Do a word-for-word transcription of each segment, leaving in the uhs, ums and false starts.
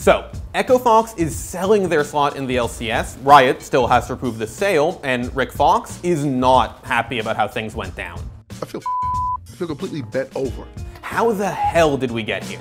So, Echo Fox is selling their slot in the L C S, Riot still has to approve the sale, and Rick Fox is not happy about how things went down. I feel I feel completely bent over. How the hell did we get here?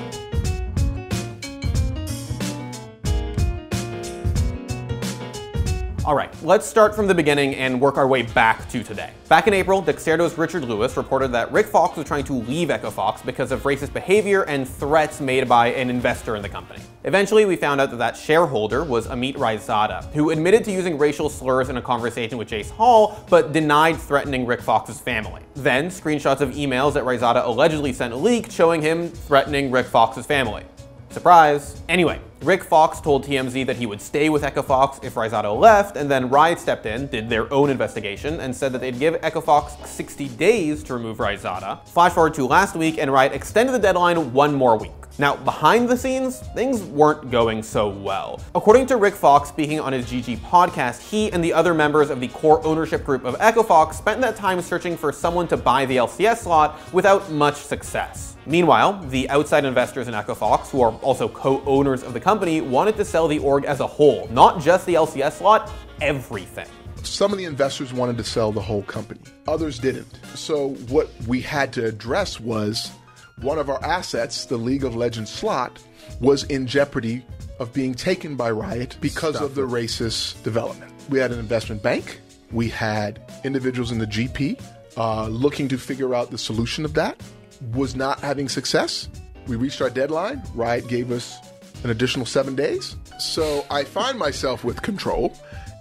All right, let's start from the beginning and work our way back to today. Back in April, Dexterdo's Richard Lewis reported that Rick Fox was trying to leave Echo Fox because of racist behavior and threats made by an investor in the company. Eventually, we found out that that shareholder was Amit Raizada, who admitted to using racial slurs in a conversation with Jace Hall, but denied threatening Rick Fox's family. Then, screenshots of emails that Raizada allegedly sent leaked showing him threatening Rick Fox's family. Surprise. Anyway, Rick Fox told T M Z that he would stay with Echo Fox if Raizada left, and then Riot stepped in, did their own investigation, and said that they'd give Echo Fox sixty days to remove Raizada. Flash forward to last week, and Riot extended the deadline one more week. Now, behind the scenes, things weren't going so well. According to Rick Fox speaking on his G G podcast, he and the other members of the core ownership group of Echo Fox spent that time searching for someone to buy the L C S slot without much success. Meanwhile, the outside investors in Echo Fox, who are also co-owners of the company, wanted to sell the org as a whole, not just the L C S slot, everything. Some of the investors wanted to sell the whole company, others didn't. So what we had to address was one of our assets, the League of Legends slot, was in jeopardy of being taken by Riot because Stop of the it. racist development. We had an investment bank. We had individuals in the G P uh, looking to figure out the solution of that, was not having success. We reached our deadline. Riot gave us an additional seven days. So I find myself with control,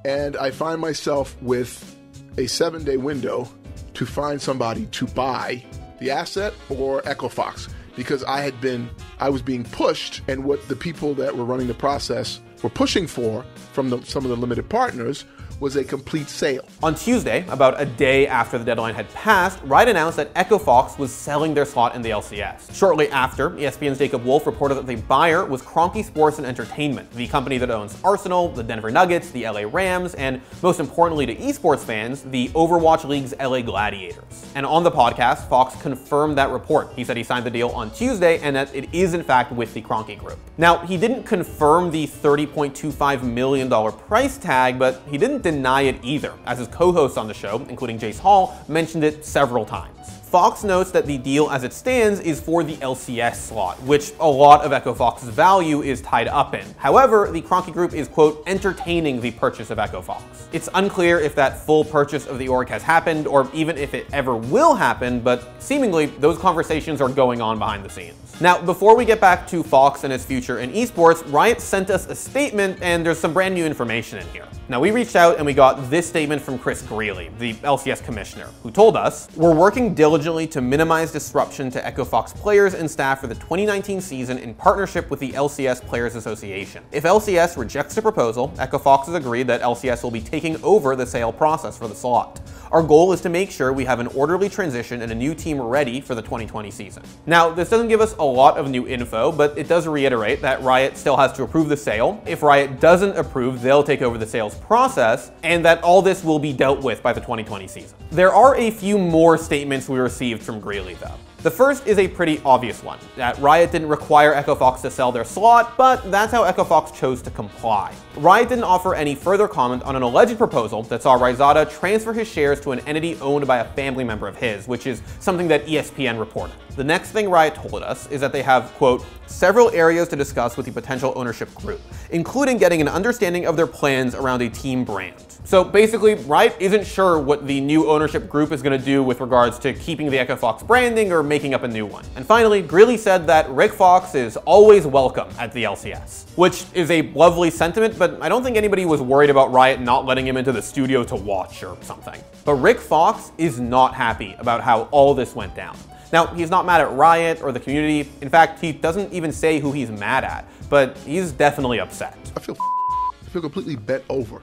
and I find myself with a seven-day window to find somebody to buy the asset or Echo Fox, because I had been, I was being pushed, and what the people that were running the process were pushing for from the, some of the limited partners was a complete sale. On Tuesday, about a day after the deadline had passed, Riot announced that Echo Fox was selling their slot in the L C S. Shortly after, E S P N's Jacob Wolf reported that the buyer was Kroenke Sports and Entertainment, the company that owns Arsenal, the Denver Nuggets, the L A Rams, and most importantly to esports fans, the Overwatch League's L A Gladiators. And on the podcast, Fox confirmed that report. He said he signed the deal on Tuesday and that it is in fact with the Kroenke Group. Now, he didn't confirm the thirty point two five million dollars price tag, but he didn't deny it either, as his co-hosts on the show, including Jace Hall, mentioned it several times. Fox notes that the deal as it stands is for the L C S slot, which a lot of Echo Fox's value is tied up in. However, the Kroenke Group is, quote, entertaining the purchase of Echo Fox. It's unclear if that full purchase of the org has happened, or even if it ever will happen, but seemingly those conversations are going on behind the scenes. Now, before we get back to Fox and his future in esports, Riot sent us a statement, and there's some brand new information in here. Now, we reached out and we got this statement from Chris Greeley, the L C S commissioner, who told us, "We're working diligently to minimize disruption to Echo Fox players and staff for the twenty nineteen season in partnership with the L C S Players Association. If L C S rejects the proposal, Echo Fox has agreed that L C S will be taking over the sale process for the slot. Our goal is to make sure we have an orderly transition and a new team ready for the twenty twenty season." Now, this doesn't give us a lot of new info, but it does reiterate that Riot still has to approve the sale. If Riot doesn't approve, they'll take over the sales process, and that all this will be dealt with by the twenty twenty season. There are a few more statements we received from Greeley, though. The first is a pretty obvious one, that Riot didn't require Echo Fox to sell their slot, but that's how Echo Fox chose to comply. Riot didn't offer any further comment on an alleged proposal that saw Raizada transfer his shares to an entity owned by a family member of his, which is something that E S P N reported. The next thing Riot told us is that they have, quote, several areas to discuss with the potential ownership group, including getting an understanding of their plans around a team brand. So basically, Riot isn't sure what the new ownership group is going to do with regards to keeping the Echo Fox branding or making up a new one. And finally, Greeley said that Rick Fox is always welcome at the L C S, which is a lovely sentiment, but I don't think anybody was worried about Riot not letting him into the studio to watch or something. But Rick Fox is not happy about how all this went down. Now, he's not mad at Riot or the community. In fact, he doesn't even say who he's mad at, but he's definitely upset. I feel, I feel completely bent over.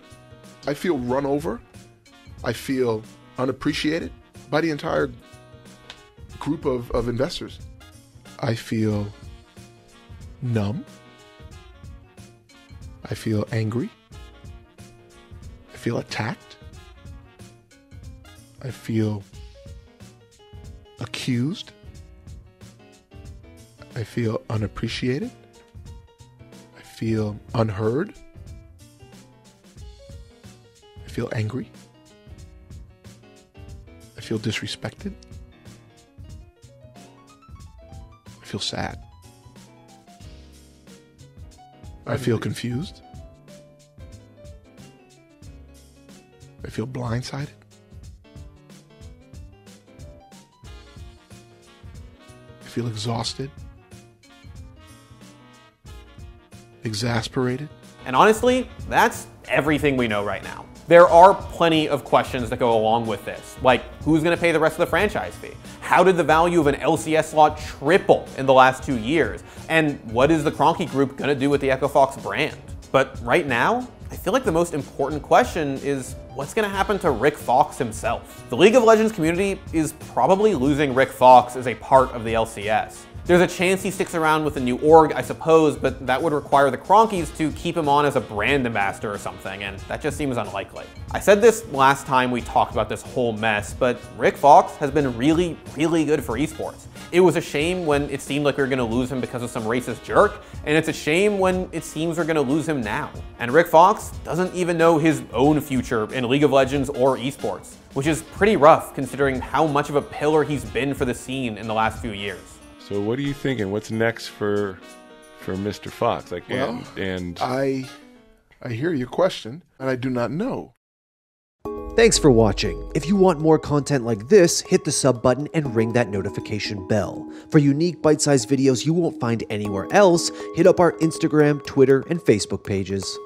I feel run over. I feel unappreciated by the entire group of, of investors. I feel numb. I feel angry. I feel attacked. I feel accused. I feel unappreciated. I feel unheard. I feel angry. I feel disrespected. I feel sad. I feel confused. I feel blindsided. I feel exhausted. Exasperated. And honestly, that's everything we know right now. There are plenty of questions that go along with this, like who's going to pay the rest of the franchise fee? How did the value of an L C S slot triple in the last two years? And what is the Kroenke Group going to do with the Echo Fox brand? But right now, I feel like the most important question is what's going to happen to Rick Fox himself? The League of Legends community is probably losing Rick Fox as a part of the L C S. There's a chance he sticks around with a new org, I suppose, but that would require the Kroenkes to keep him on as a brand ambassador or something, and that just seems unlikely. I said this last time we talked about this whole mess, but Rick Fox has been really, really good for esports. It was a shame when it seemed like we were gonna lose him because of some racist jerk, and it's a shame when it seems we're gonna lose him now. And Rick Fox doesn't even know his own future in League of Legends or esports, which is pretty rough considering how much of a pillar he's been for the scene in the last few years. So what are you thinking? What's next for for Mister Fox? Like, well, and, and I I hear your question, and I do not know. Thanks for watching. If you want more content like this, hit the sub button and ring that notification bell. For unique bite-sized videos you won't find anywhere else, hit up our Instagram, Twitter, and Facebook pages.